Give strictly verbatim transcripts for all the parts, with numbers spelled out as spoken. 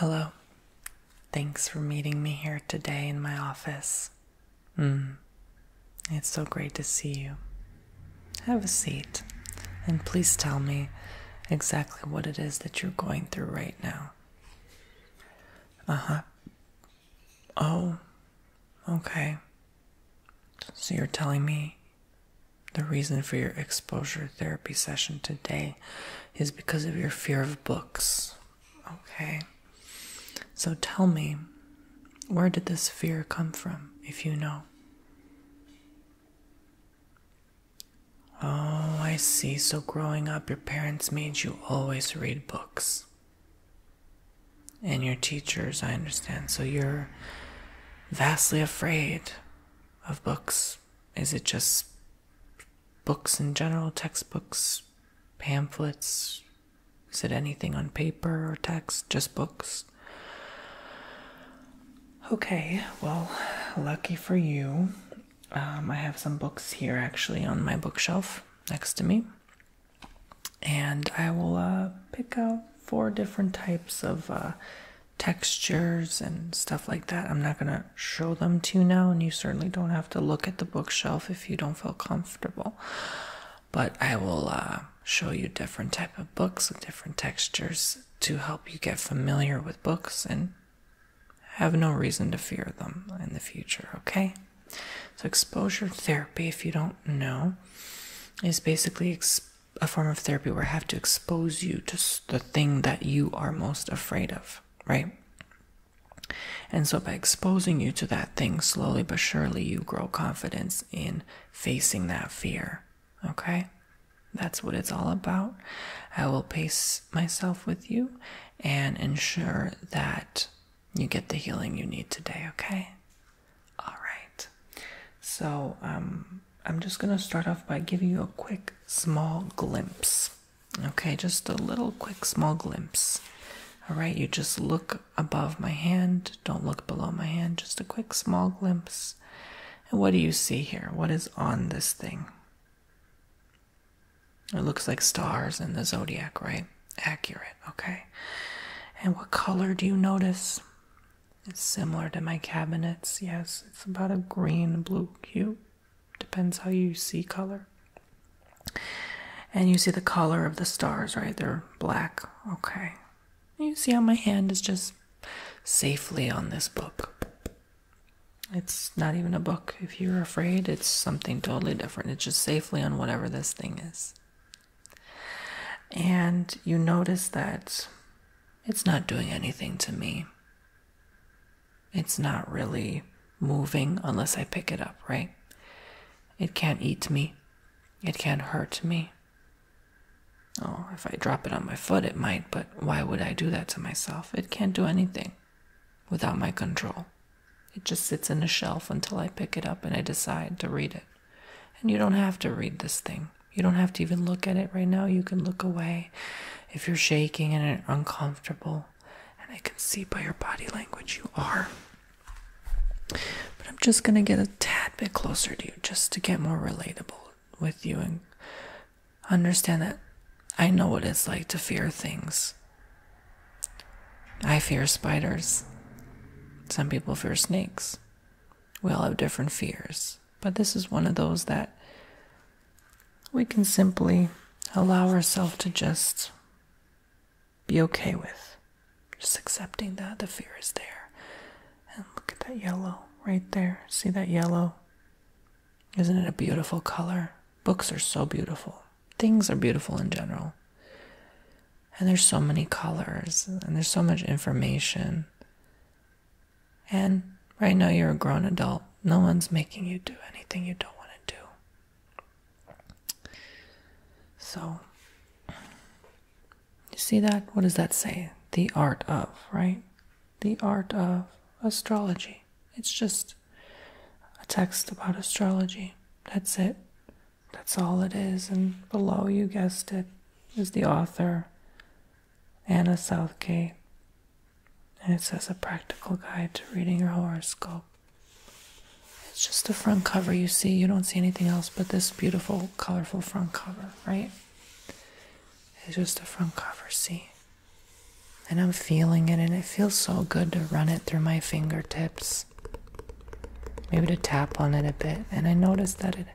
Hello. Thanks for meeting me here today in my office. Mm. It's so great to see you. Have a seat, and please tell me exactly what it is that you're going through right now. Uh-huh. Oh, okay. So you're telling me the reason for your exposure therapy session today is because of your fear of books. Okay. So tell me, where did this fear come from, if you know? Oh, I see. So growing up, your parents made you always read books. And your teachers, I understand. So you're vastly afraid of books. Is it just books in general, textbooks, pamphlets? Is it anything on paper or text? Just books? Okay, well, lucky for you. Um, I have some books here, actually, on my bookshelf next to me. And I will uh, pick out four different types of uh, textures and stuff like that. I'm not going to show them to you now, and you certainly don't have to look at the bookshelf if you don't feel comfortable. But I will uh, show you different type of books with different textures to help you get familiar with books and have no reason to fear them in the future, okay? So exposure therapy, if you don't know, is basically ex a form of therapy where I have to expose you to the thing that you are most afraid of, right? And so by exposing you to that thing, slowly but surely, you grow confidence in facing that fear, okay? That's what it's all about. I will pace myself with you and ensure that you get the healing you need today, okay? So um, I'm just going to start off by giving you a quick, small glimpse. Okay, just a little quick, small glimpse. All right, you just look above my hand. Don't look below my hand. Just a quick, small glimpse. And what do you see here? What is on this thing? It looks like stars in the zodiac, right? Accurate, okay. And what color do you notice? It's similar to my cabinets, yes. It's about a green, blue hue. Depends how you see color. And you see the color of the stars, right? They're black, okay. And you see how my hand is just safely on this book. It's not even a book. If you're afraid, it's something totally different. It's just safely on whatever this thing is. And you notice that it's not doing anything to me. It's not really moving unless I pick it up, right? It can't eat me. It can't hurt me. Oh, if I drop it on my foot, it might, but why would I do that to myself? It can't do anything without my control. It just sits in a shelf until I pick it up and I decide to read it. And you don't have to read this thing. You don't have to even look at it right now. You can look away if you're shaking and uncomfortable. And I can see by your body language you are. But I'm just going to get a tad bit closer to you just to get more relatable with you and understand that I know what it's like to fear things. I fear spiders. Some people fear snakes. We all have different fears. But this is one of those that we can simply allow ourselves to just be okay with. Just accepting that the fear is there. And look at that yellow right there. See that yellow? Isn't it a beautiful color? Books are so beautiful. Things are beautiful in general. And there's so many colors. And there's so much information. And right now you're a grown adult. No one's making you do anything you don't want to do. So, you see that? What does that say? The art of, right? The art of astrology. It's just a text about astrology. That's it. That's all it is. And below, you guessed it, is the author, Anna Southgate. And it says a practical guide to reading your horoscope. It's just the front cover you see. You don't see anything else but this beautiful, colorful front cover, right? It's just the front cover, see? and I'm feeling it, and it feels so good to run it through my fingertips. Maybe to tap on it a bit, and I notice that it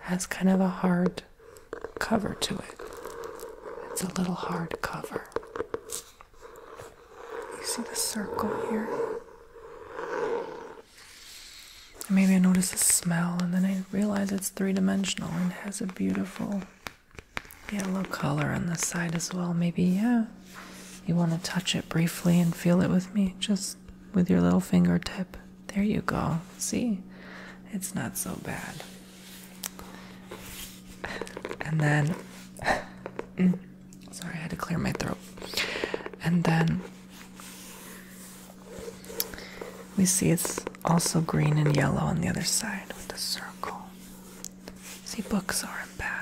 has kind of a hard cover to it. It's a little hard cover. You see the circle here? And maybe I notice a smell, and then I realize it's three-dimensional and has a beautiful yellow color on the side as well. Maybe, yeah, you want to touch it briefly and feel it with me, just with your little fingertip. There you go. See? It's not so bad. And then... sorry, I had to clear my throat. And then... we see it's also green and yellow on the other side with the circle. See, books aren't bad.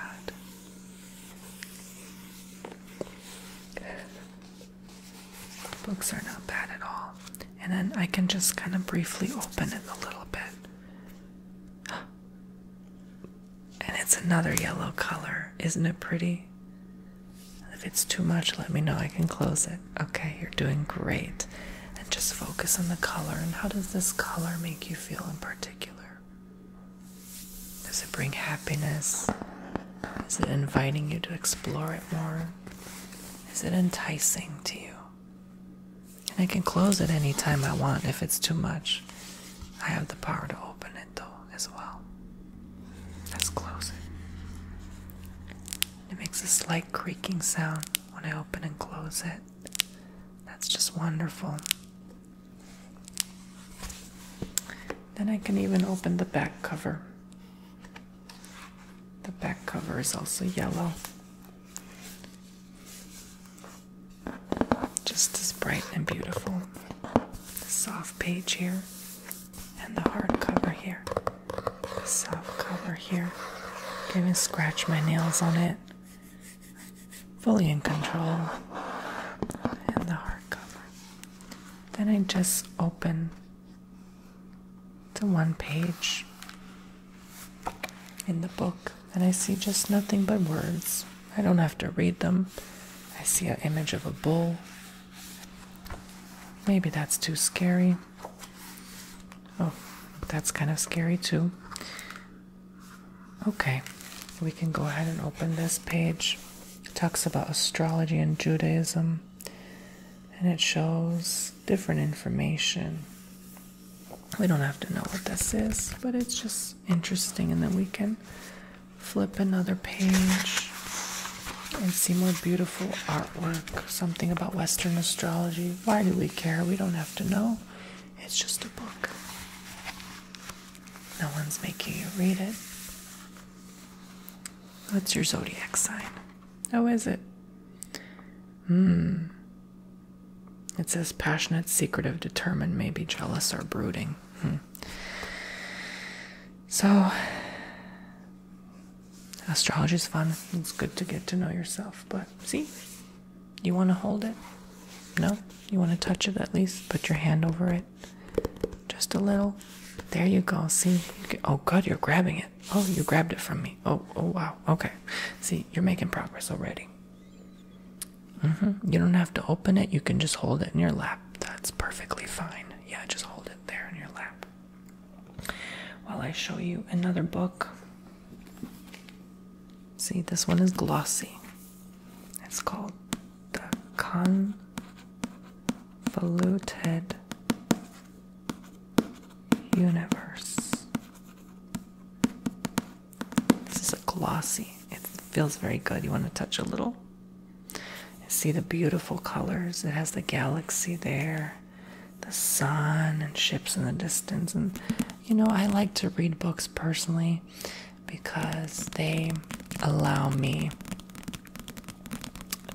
Books are not bad at all. And then I can just kind of briefly open it a little bit. And it's another yellow color. Isn't it pretty? If it's too much, let me know. I can close it. Okay, you're doing great. And just focus on the color. And how does this color make you feel in particular? Does it bring happiness? Is it inviting you to explore it more? Is it enticing to you? I can close it anytime I want if it's too much. I have the power to open it though as well. Let's close it. It makes a slight creaking sound when I open and close it. That's just wonderful. Then I can even open the back cover. The back cover is also yellow. Is bright and beautiful. The soft page here and the hard cover here. The soft cover here. I can even scratch my nails on it. Fully in control. And the hard cover. Then I just open to one page in the book, and I see just nothing but words. I don't have to read them. I see an image of a bull. Maybe that's too scary. Oh, that's kind of scary too. Okay, we can go ahead and open this page. It talks about astrology and Judaism, and it shows different information. We don't have to know what this is, but it's just interesting. And then we can flip another page and see more beautiful artwork, something about Western astrology. Why do we care? We don't have to know. It's just a book. No one's making you read it. What's your zodiac sign? How is it? Hmm. It says passionate, secretive, determined, maybe jealous or brooding. Hmm. So... astrology is fun. It's good to get to know yourself. But see, you want to hold it? No? You want to touch it at least? Put your hand over it. Just a little. There you go. See? Oh, God, you're grabbing it. Oh, you grabbed it from me. Oh, oh, wow. Okay. See, you're making progress already. Mm-hmm. You don't have to open it. You can just hold it in your lap. That's perfectly fine. Yeah, just hold it there in your lap. While I show you another book. See, this one is glossy. It's called The Convoluted Universe. This is a glossy. It feels very good. You want to touch a little? See the beautiful colors. It has the galaxy there, the sun, and ships in the distance. And, you know, I like to read books personally because they... allow me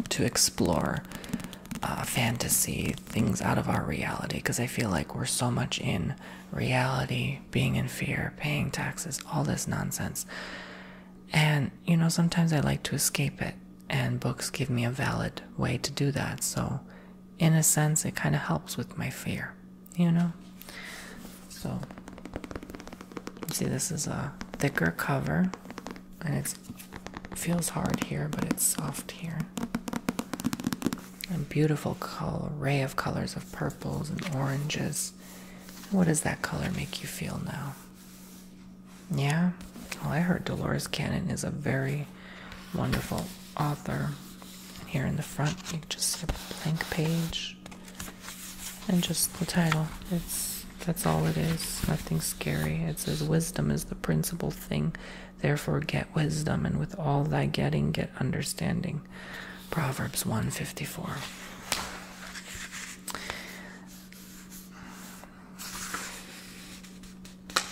to explore uh, fantasy, things out of our reality, because I feel like we're so much in reality, being in fear, paying taxes, all this nonsense. And, you know, sometimes I like to escape it, and books give me a valid way to do that. So, in a sense, it kind of helps with my fear, you know? So, see, this is a thicker cover, and it's feels hard here, but it's soft here. a beautiful color, array of colors of purples and oranges. What does that color make you feel now? Yeah? Well, I heard Dolores Cannon is a very wonderful author. Here in the front, you just see a blank page and just the title. It's that's all it is. Nothing scary. It says, "Wisdom is the principal thing. Therefore, get wisdom, and with all thy getting, get understanding." Proverbs one fifty-four.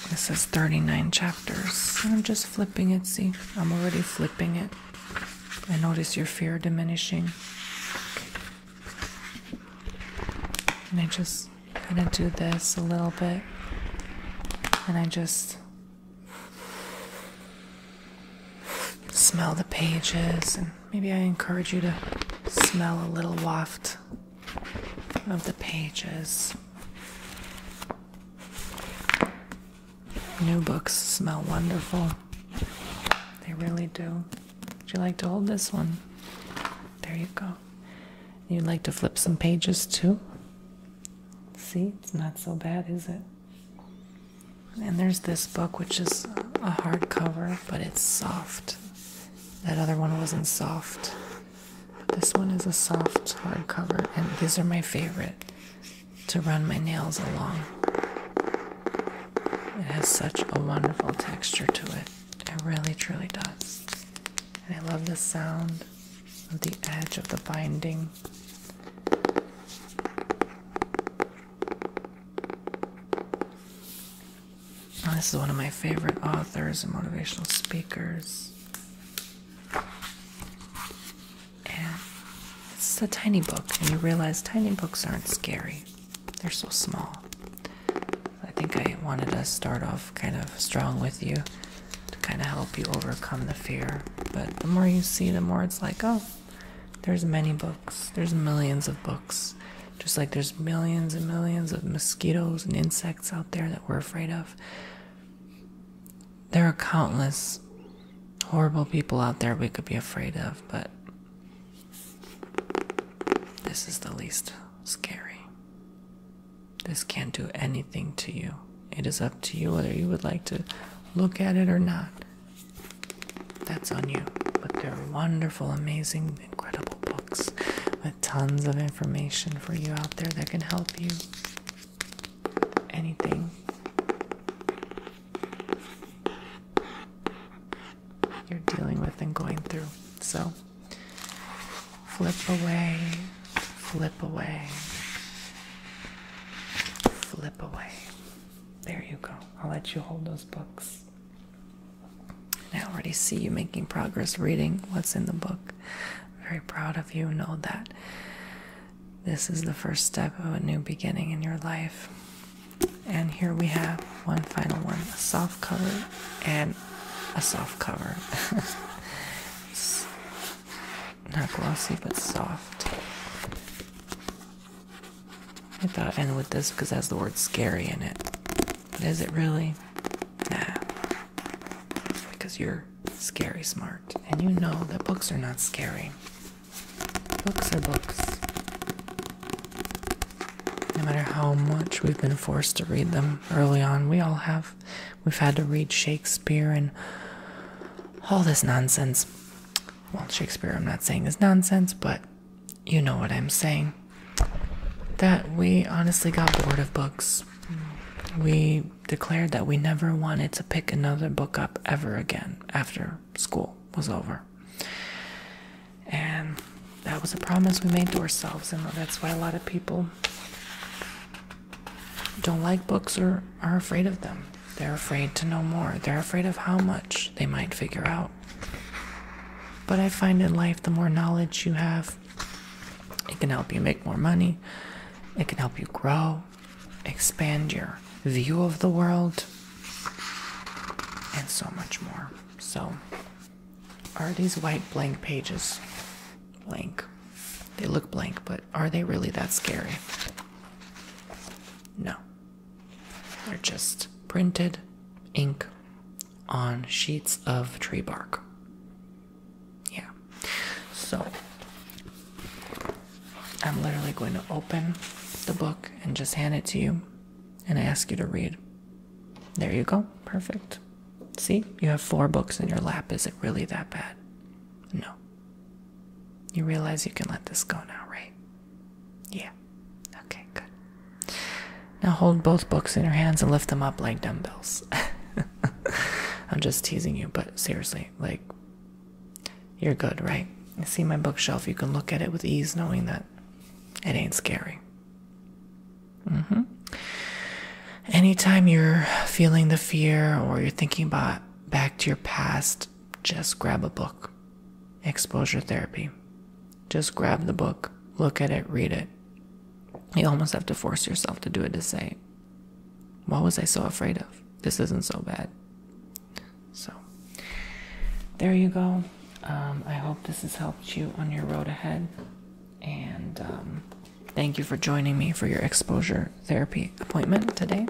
This is thirty-nine chapters. I'm just flipping it, see? I'm already flipping it. I notice your fear diminishing. And I just kind of do this a little bit. And I just smell the pages. And maybe I encourage you to smell a little waft of the pages. New books smell wonderful. They really do. Would you like to hold this one? There you go. You'd like to flip some pages too? See, it's not so bad, is it? And there's this book, which is a hardcover, but it's soft. That other one wasn't soft. This one is a soft hardcover, and these are my favorite to run my nails along. It has such a wonderful texture to it. It really, truly does. And I love the sound of the edge of the binding. And this is one of my favorite authors and motivational speakers. And it's a tiny book, and you realize tiny books aren't scary. They're so small. I think I wanted to start off kind of strong with you to kind of help you overcome the fear, but the more you see, the more it's like, oh, there's many books, there's millions of books, just like there's millions and millions of mosquitoes and insects out there that we're afraid of. There are countless horrible people out there we could be afraid of, but this is the least scary. This can't do anything to you. It is up to you whether you would like to look at it or not. That's on you. But they're wonderful, amazing, incredible books with tons of information for you out there that can help you. Anything. You're dealing with and going through. So, flip away, flip away. Flip away. There you go. I'll let you hold those books. I already see you making progress reading what's in the book. I'm very proud of you. Know that this is the first step of a new beginning in your life. And here we have one final one, a soft cover and a soft cover. It's not glossy, but soft. I thought I'd end with this because it has the word scary in it. But is it really? Nah. Because you're scary smart. And you know that books are not scary. Books are books. No matter how much we've been forced to read them early on, we all have. We've had to read Shakespeare and all this nonsense. Well, Shakespeare, I'm not saying is nonsense, but you know what I'm saying. That we honestly got bored of books. We declared that we never wanted to pick another book up ever again after school was over. And that was a promise we made to ourselves, and that's why a lot of people don't like books or are afraid of them. They're afraid to know more. They're afraid of how much they might figure out. But I find in life, the more knowledge you have, it can help you make more money. It can help you grow, expand your view of the world, and so much more. So, are these white blank pages blank? They look blank, but are they really that scary? No. They're just printed ink on sheets of tree bark. Yeah. So, simply going to open the book and just hand it to you and ask you to read. There you go. Perfect. See, you have four books in your lap. Is it really that bad? No. You realize you can let this go now, right? Yeah. Okay, good. Now hold both books in your hands and lift them up like dumbbells. I'm just teasing you, but seriously, like, you're good, right? You see my bookshelf, you can look at it with ease knowing that it ain't scary. Mm-hmm. Anytime you're feeling the fear or you're thinking about back to your past, just grab a book. Exposure therapy. Just grab the book, look at it, read it. You almost have to force yourself to do it, to say, what was I so afraid of? This isn't so bad. So, there you go. Um, I hope this has helped you on your road ahead. And um, thank you for joining me for your exposure therapy appointment today.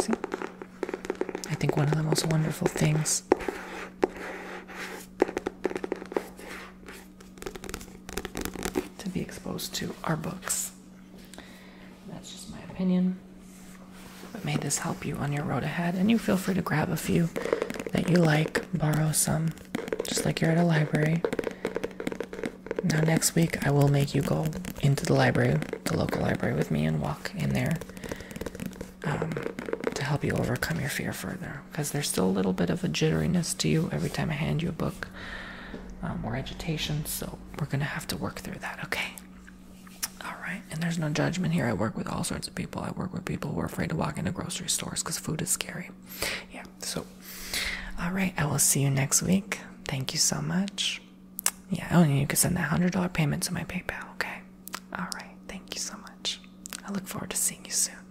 See? I think one of the most wonderful things to be exposed to are books. That's just my opinion. But may this help you on your road ahead. And you feel free to grab a few that you like, borrow some. Just like you're at a library. Now next week I will make you go into the library, the local library with me, and walk in there um, to help you overcome your fear further, because there's still a little bit of a jitteriness to you every time I hand you a book, um, or agitation, so we're going to have to work through that, okay? Alright, and there's no judgment here. I work with all sorts of people. I work with people who are afraid to walk into grocery stores because food is scary. Yeah, so, alright, I will see you next week. Thank you so much. Yeah, oh, and you can send that one hundred dollar payment to my PayPal, okay? All right, thank you so much. I look forward to seeing you soon.